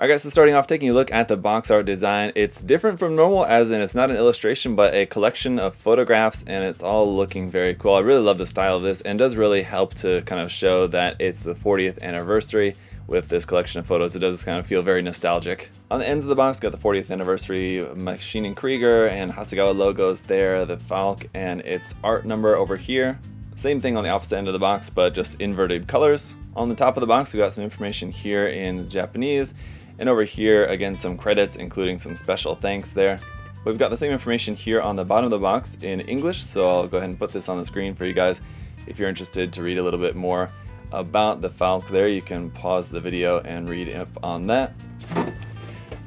Alright guys, so starting off, taking a look at the box art design, it's different from normal, as in it's not an illustration but a collection of photographs, and it's all looking very cool. I really love the style of this, and does really help to kind of show that it's the 40th anniversary with this collection of photos. It does kind of feel very nostalgic. On the ends of the box, got the 40th anniversary Maschinen Krieger and Hasegawa logos there, the Falke and its art number over here. Same thing on the opposite end of the box, but just inverted colors. On the top of the box, we got some information here in Japanese, and over here, again, some credits, including some special thanks there. We've got the same information here on the bottom of the box in English, so I'll go ahead and put this on the screen for you guys. If you're interested to read a little bit more about the Falke there, you can pause the video and read up on that.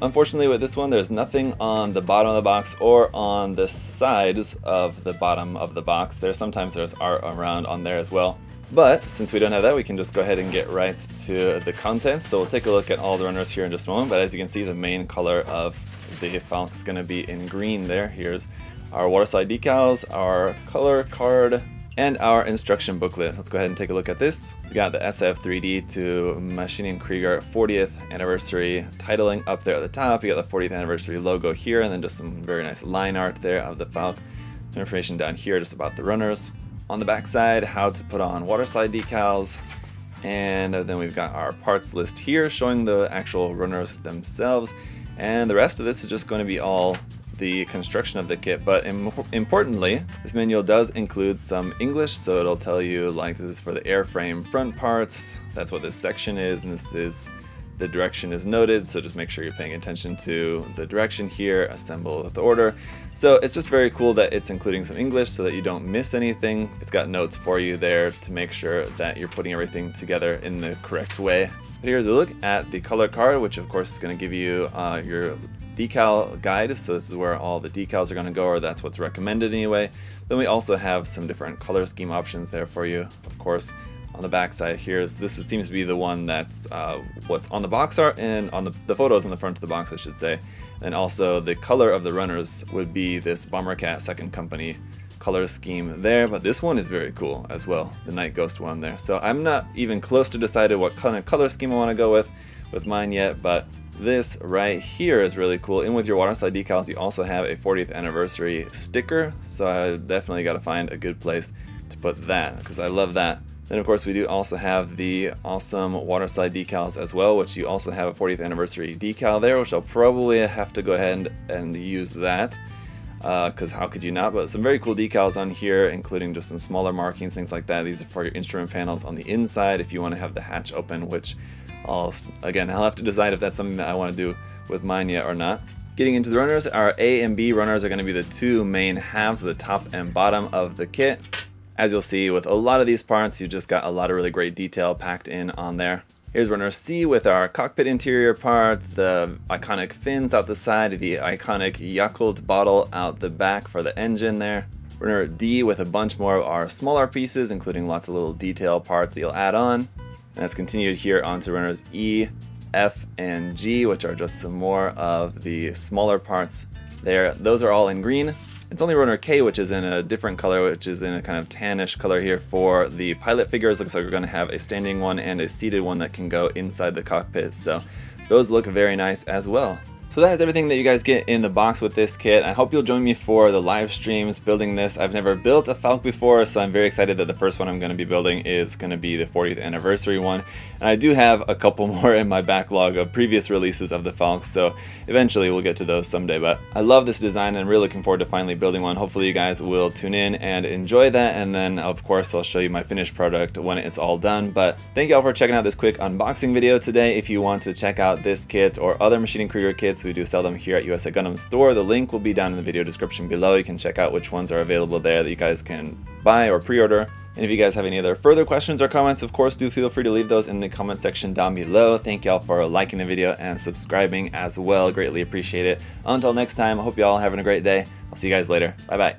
Unfortunately, with this one, there's nothing on the bottom of the box or on the sides of the bottom of the box. Sometimes there's art around on there as well. But since we don't have that, we can just go ahead and get right to the contents. So we'll take a look at all the runners here in just a moment. But as you can see, the main color of the Falke is going to be in green there. Here's our waterside decals, our color card, and our instruction booklet. Let's go ahead and take a look at this. We got the SF3D to Maschinen Krieger 40th anniversary titling up there at the top. You got the 40th anniversary logo here, and then just some very nice line art there of the Falke. Some information down here just about the runners. On the back side, how to put on waterside decals, and then we've got our parts list here showing the actual runners themselves, and the rest of this is just going to be all the construction of the kit. But importantly, this manual does include some English, so it'll tell you, like, this is for the airframe front parts, that's what this section is, and this is the direction is noted, so just make sure you're paying attention to the direction here, assemble with the order. So it's just very cool that it's including some English so that you don't miss anything. It's got notes for you there to make sure that you're putting everything together in the correct way. But here's a look at the color card, which of course is going to give you your decal guide, so this is where all the decals are going to go, or that's what's recommended anyway. Then we also have some different color scheme options there for you, of course. On the back side here, this seems to be the one that's what's on the box art and on the photos on the front of the box, I should say. And also the color of the runners would be this Bombercat Second Company color scheme there, but this one is very cool as well, the Night Ghost one there. So I'm not even close to decided what kind of color scheme I want to go with mine yet, but this right here is really cool. And with your waterside decals, you also have a 40th anniversary sticker, so I definitely got to find a good place to put that, because I love that. Then of course we do also have the awesome waterside decals as well, which you also have a 40th anniversary decal there, which I'll probably have to go ahead and use that, because how could you not? But some very cool decals on here, including just some smaller markings, things like that. These are for your instrument panels on the inside if you want to have the hatch open, which I'll have to decide if that's something that I want to do with mine yet or not. Getting into the runners, our A and B runners are going to be the two main halves of the top and bottom of the kit. As you'll see, with a lot of these parts, you just got a lot of really great detail packed in on there. Here's runner C with our cockpit interior part, the iconic fins out the side, the iconic Yakult bottle out the back for the engine there. Runner D with a bunch more of our smaller pieces, including lots of little detail parts that you'll add on. And that's continued here onto runners E, F, and G, which are just some more of the smaller parts there. Those are all in green. It's only runner K, which is in a different color, which is in a kind of tannish color here for the pilot figures. Looks like we're going to have a standing one and a seated one that can go inside the cockpit, so those look very nice as well. So that is everything that you guys get in the box with this kit. I hope you'll join me for the live streams building this. I've never built a Falke before, so I'm very excited that the first one I'm going to be building is going to be the 40th anniversary one. And I do have a couple more in my backlog of previous releases of the Falke, so eventually we'll get to those someday. But I love this design, and I'm really looking forward to finally building one. Hopefully you guys will tune in and enjoy that, and then of course I'll show you my finished product when it's all done. But thank you all for checking out this quick unboxing video today. If you want to check out this kit or other Maschinen Krieger kits, we do sell them here at USA Gundam Store. The link will be down in the video description below. You can check out which ones are available there that you guys can buy or pre-order. And if you guys have any other further questions or comments, of course, do feel free to leave those in the comment section down below. Thank y'all for liking the video and subscribing as well. Greatly appreciate it. Until next time, I hope y'all having a great day. I'll see you guys later. Bye bye.